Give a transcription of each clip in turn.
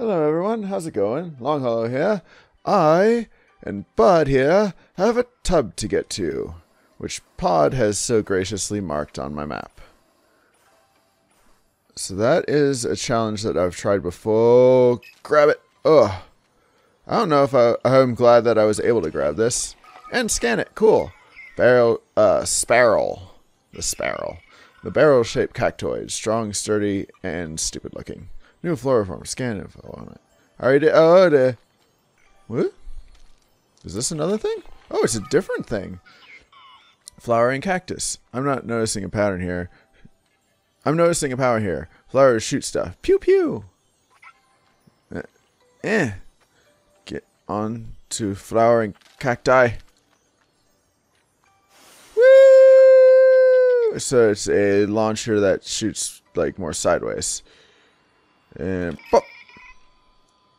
Hello everyone, how's it going? Long Hollow here. I and Pod here have a tub to get to, which Pod has so graciously marked on my map. So that is a challenge that I've tried before. Grab it! Ugh. I don't know if I'm glad that I was able to grab this. And scan it, cool. The sparrow. The barrel-shaped cactoid, strong, sturdy, and stupid-looking. New floriform, scan info on it. Already. What? Is this another thing? Oh, it's a different thing. Flowering cactus. I'm not noticing a pattern here. I'm noticing a pattern here. Flowers shoot stuff. Pew pew. Get on to flowering cacti. Woo! So it's a launcher that shoots like more sideways. And pop!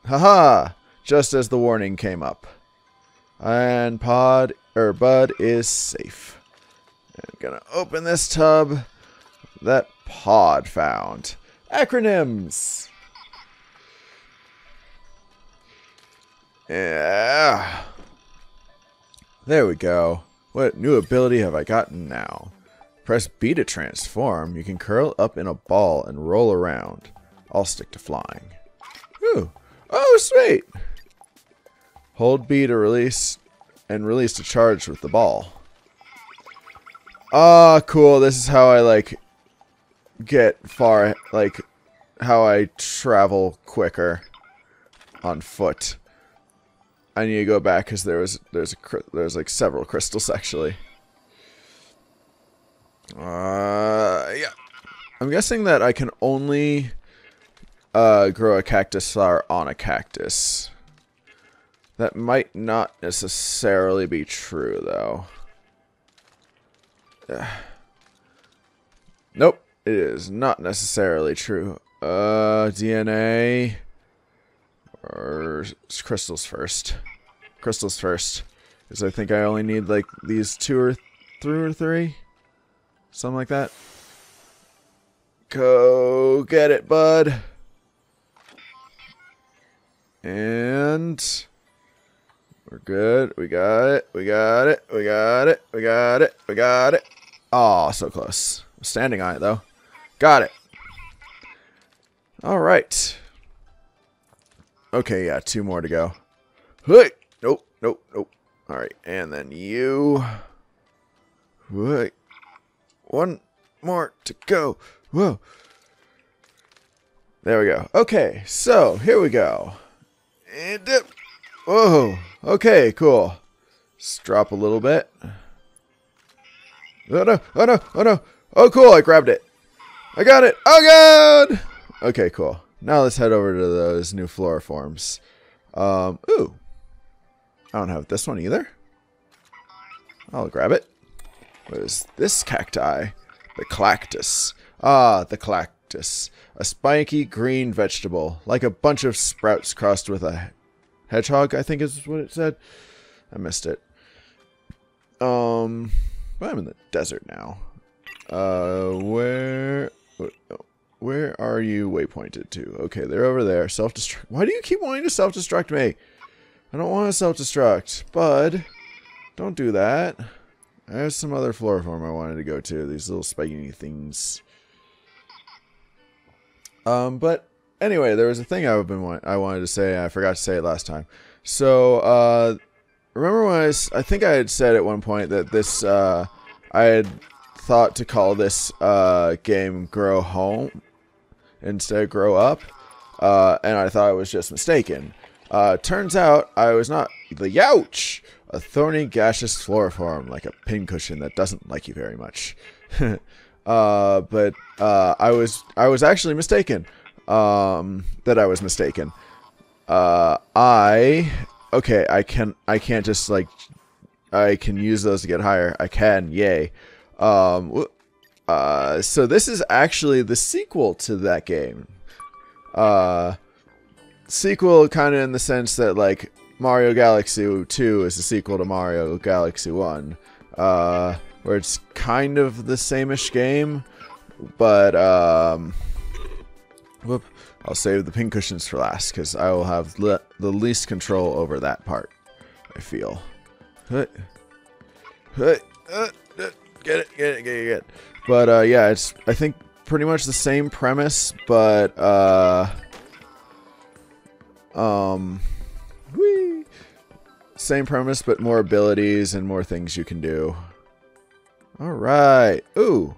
Haha! Just as the warning came up. And Bud is safe. I'm gonna open this tub that Pod found. Acronyms! Yeah! There we go. What new ability have I gotten now? Press B to transform. You can curl up in a ball and roll around. I'll stick to flying. Ooh. Oh, sweet! Hold B to release and release to charge with the ball. Ah, cool. This is how I, like, get far, like, how I travel quicker on foot. I need to go back because there's like several crystals, actually. Yeah. I'm guessing that I can only grow a cactus flower on a cactus. That might not necessarily be true, though. Nope, it is not necessarily true. DNA or crystals first. Crystals first, because I think I only need like these two or three, something like that. Go get it, Bud. And we're good. We got it. We got it. We got it. We got it. We got it. Oh, so close. I'm standing on it though. Got it. All right. Okay, yeah, two more to go. Hey! Nope. Nope. Nope. All right, and then you. Hey. One more to go. Whoa. There we go. Okay, so here we go. And dip. Whoa. Okay, cool. Let's drop a little bit. Oh no, oh no, oh no. Oh cool, I grabbed it. I got it. Oh god! Okay, cool. Now let's head over to those new floriforms. Ooh. I don't have this one either. I'll grab it. What is this cacti? The clactus. Ah, the clactus. A spiky green vegetable, like a bunch of sprouts crossed with a hedgehog, I think is what it said. I missed it. But I'm in the desert now. Where are you waypointed to? Okay, they're over there. Self-destruct. Why do you keep wanting to self-destruct me? I don't want to self-destruct. Bud, don't do that. I have some other floriform I wanted to go to. These little spiky things. But anyway, there was a thing I wanted to say. I forgot to say it last time. So remember when I think I had said at one point that this I had thought to call this game Grow Home instead of Grow Up, and I thought I was just mistaken. Turns out I was not. The youch, a thorny gaseous floriform like a pincushion that doesn't like you very much. I was actually mistaken. I can't just like, I can use those to get higher. I can, yay. So this is actually the sequel to that game. Sequel kind of in the sense that like Mario Galaxy 2 is the sequel to Mario Galaxy 1. Where it's kind of the same-ish game, but I'll save the pincushions for last, because I will have the least control over that part, I feel. Get it. But yeah, it's, I think, pretty much the same premise, but same premise, but more abilities and more things you can do. All right. Ooh.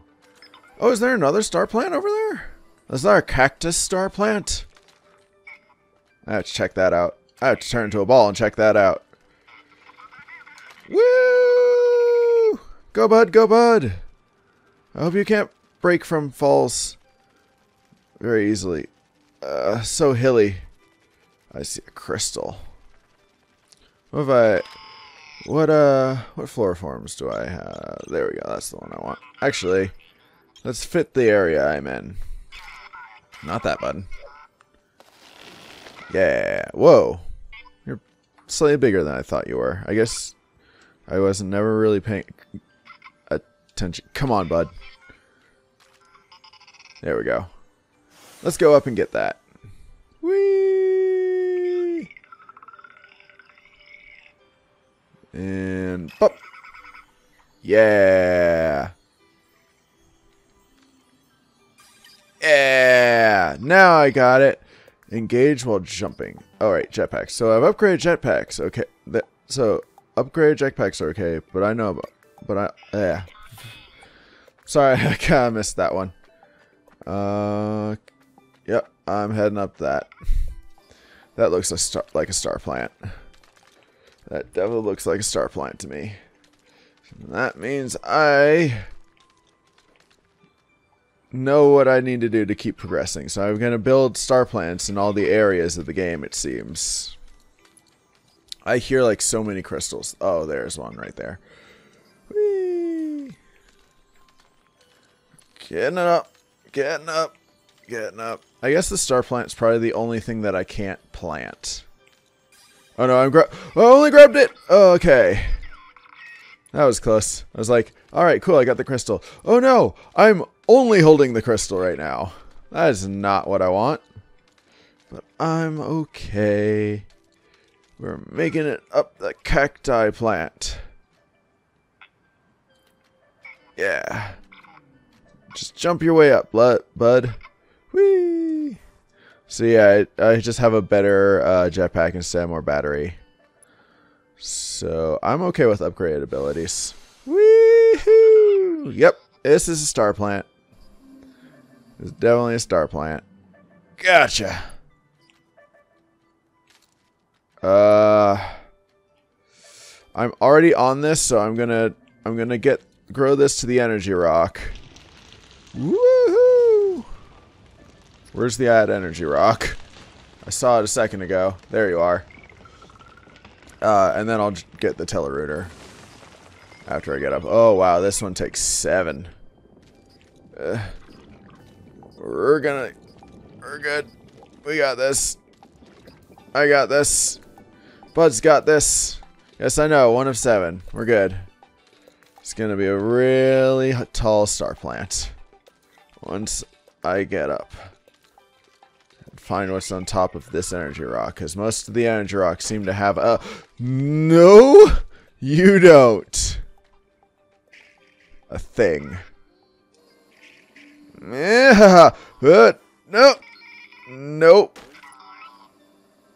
Oh, is there another star plant over there? Is there a cactus star plant? I have to check that out. I have to turn into a ball and check that out. Woo! Go, bud. Go, bud. I hope you can't break from falls very easily. So hilly. I see a crystal. What have I... What floriforms do I have? There we go. That's the one I want. Actually, let's fit the area I'm in. Not that button. Yeah. Whoa. You're slightly bigger than I thought you were. I guess I wasn't never really paying attention. Come on, bud. There we go. Let's go up and get that. Whee! And pop. Yeah. Yeah. Now I got it. Engage while jumping. All right, jetpacks. So I've upgraded jetpacks. Okay. So upgraded jetpacks are okay, but I know about, yeah. Sorry, I kind of missed that one. Yep, I'm heading up that. That looks like a star plant. That definitely looks like a star plant to me. That means I know what I need to do to keep progressing. So I'm going to build star plants in all the areas of the game, it seems. I hear like so many crystals. Oh, there's one right there. Whee! Getting it up. Getting up, getting up. I guess the star plant's probably the only thing that I can't plant. Oh no, I only grabbed it! Oh, okay. That was close. I was like, alright, cool, I got the crystal. Oh no, I'm only holding the crystal right now. That is not what I want. But I'm okay. We're making it up the cacti plant. Yeah. Just jump your way up, bud. Whee! So yeah, I just have a better jetpack instead of more battery. So I'm okay with upgraded abilities. Whee-hoo! Yep, this is a star plant. It's definitely a star plant. Gotcha! I'm already on this, so I'm gonna grow this to the energy rock. Woohoo! Where's the add energy rock? I saw it a second ago. There you are. And then I'll get the telerouter after I get up. Oh wow, this one takes 7. We're good. We got this. I got this. Bud's got this. Yes, I know. 1 of 7. We're good. It's gonna be a really tall star plant. Once I get up and find what's on top of this energy rock, because most of the energy rocks seem to have a... No, you don't. A thing. No. Nope.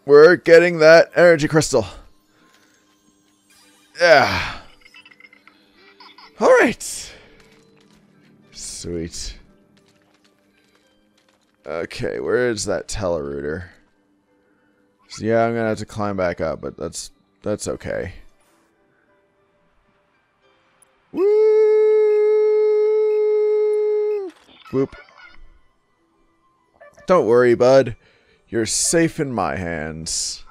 We're getting that energy crystal. Yeah. All right. Sweet. Okay, where is that telerouter? So yeah, I'm gonna have to climb back up, but that's okay. Woo! Whoop. Don't worry, bud. You're safe in my hands.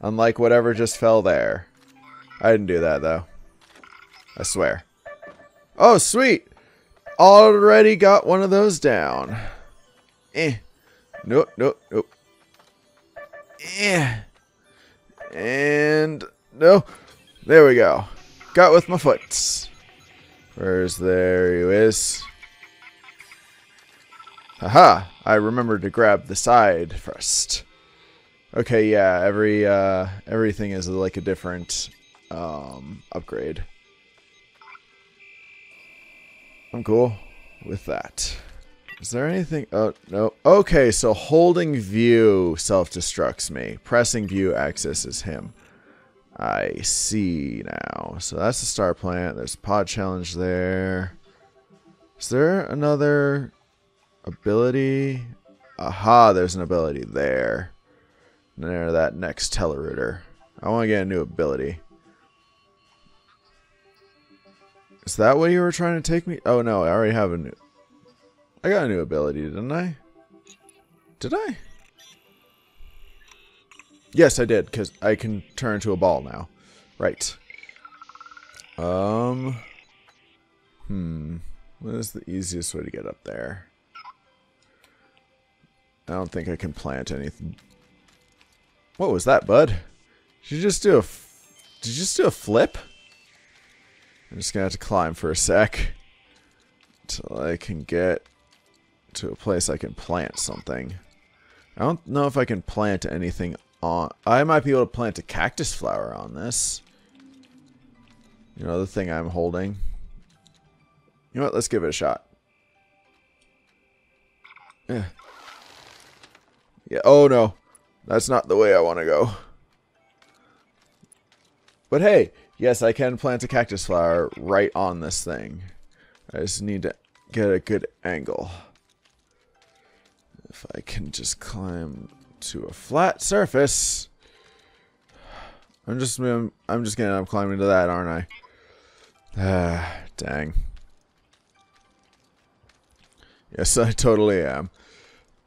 Unlike whatever just fell there. I didn't do that though. I swear. Oh, sweet! Already got one of those down. Nope. And no. There we go. Got with my foot. There he is. Haha! I remembered to grab the side first. Okay, yeah, everything is like a different upgrade. I'm cool with that. Is there anything? Oh, no. Okay, so holding view self-destructs me. Pressing view accesses him. I see now. So that's the star plant. There's pod challenge there. Is there another ability? Aha, there's an ability there. Near that next telerouter. I want to get a new ability. Is that what you were trying to take me? Oh no, I already have a new... I got a new ability, didn't I? Did I? Yes, I did, because I can turn to a ball now. Right. What is the easiest way to get up there? I don't think I can plant anything. What was that, bud? Did you just do a flip? I'm just gonna have to climb for a sec till I can get to a place I can plant something. I don't know if I can plant anything on. I might be able to plant a cactus flower on this. You know, the thing I'm holding. You know what? Let's give it a shot. Yeah. Yeah. Oh no, that's not the way I want to go. But hey. Yes, I can plant a cactus flower right on this thing. I just need to get a good angle. If I can just climb to a flat surface. I'm just gonna end up climbing to that, aren't I? Ah, dang. Yes, I totally am.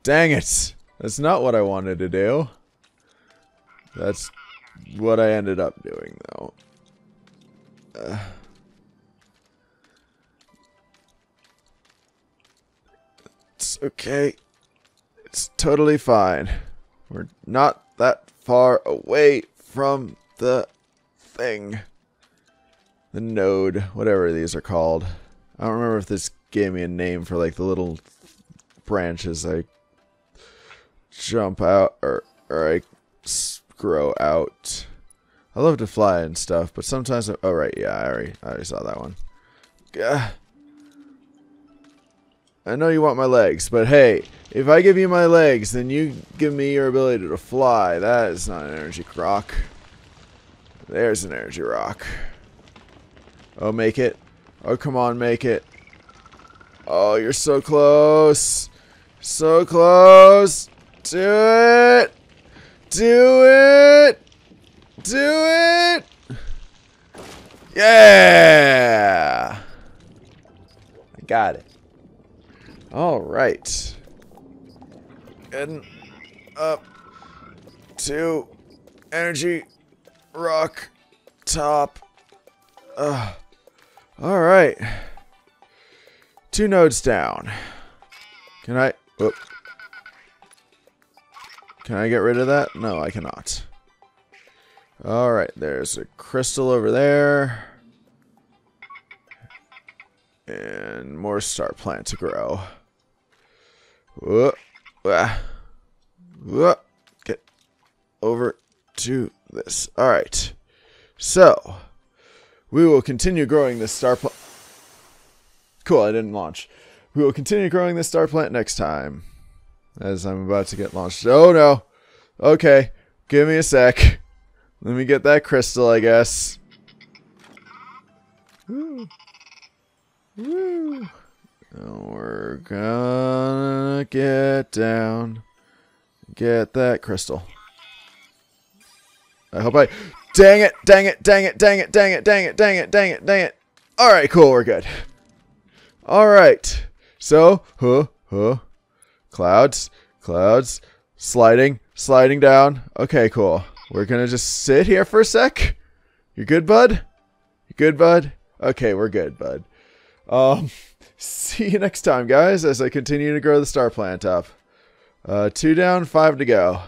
Dang it! That's not what I wanted to do. That's what I ended up doing, though. It's okay. It's totally fine. We're not that far away from the thing. The node, whatever these are called. I don't remember if this gave me a name for like the little branches I jump out or I grow out. I love to fly and stuff, but sometimes... oh, right, yeah, I already saw that one. Gah. I know you want my legs, but hey, if I give you my legs, then you give me your ability to fly. That is not an energy rock. There's an energy rock. Oh, make it. Oh, come on, make it. Oh, you're so close. So close. Do it. Do it. Do it! Yeah! I got it. Alright. Getting up to energy rock top. Alright. 2 nodes down. Can I... whoop. Can I get rid of that? No, I cannot. Alright, there's a crystal over there. And more star plant to grow. Whoop. Whoop. Get over to this. Alright. So, we will continue growing this star plant. Cool, I didn't launch. We will continue growing this star plant next time. As I'm about to get launched. Oh no. Okay, give me a sec. Let me get that crystal, I guess. Woo. Woo. Now we're gonna get down. Get that crystal. I hope I... dang it! Dang it! Dang it! Dang it! Dang it! Dang it! Dang it! Dang it! Dang it! Alright, cool, we're good. Alright. So, clouds. Clouds. Sliding. Sliding down. Okay, cool. We're gonna just sit here for a sec. You good, bud? You good, bud? Okay, we're good, bud. See you next time, guys, as I continue to grow the star plant up. 2 down, 5 to go.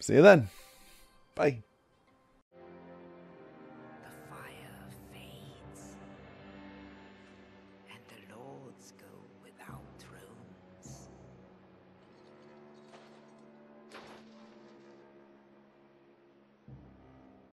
See you then. Bye.